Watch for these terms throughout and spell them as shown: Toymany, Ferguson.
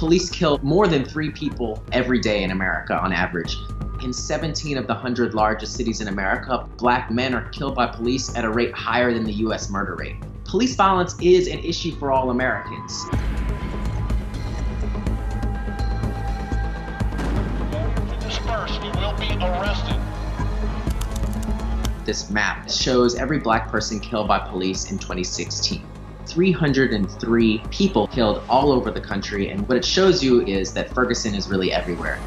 Police kill more than 3 people every day in America on average. In 17 of the 100 largest cities in America, black men are killed by police at a rate higher than the U.S. murder rate. Police violence is an issue for all Americans. Dispersed, you will be arrested. This map shows every black person killed by police in 2016. 303 people killed all over the country, and what it shows you is that Ferguson is really everywhere.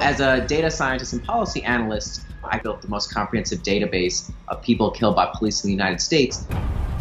As a data scientist and policy analyst, I built the most comprehensive database of people killed by police in the United States.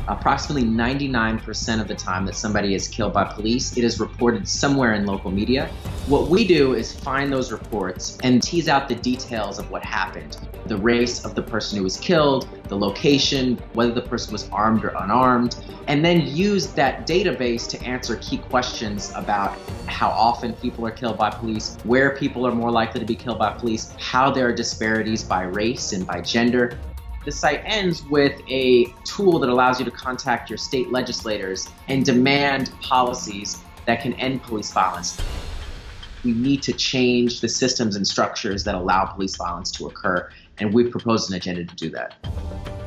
Approximately 99% of the time that somebody is killed by police, it is reported somewhere in local media. What we do is find those reports and tease out the details of what happened. The race of the person who was killed, the location, whether the person was armed or unarmed, and then use that database to answer key questions about how often people are killed by police, where people are more likely to be killed by police, how there are disparities by race and by gender. The site ends with a tool that allows you to contact your state legislators and demand policies that can end police violence. We need to change the systems and structures that allow police violence to occur, and we've proposed an agenda to do that.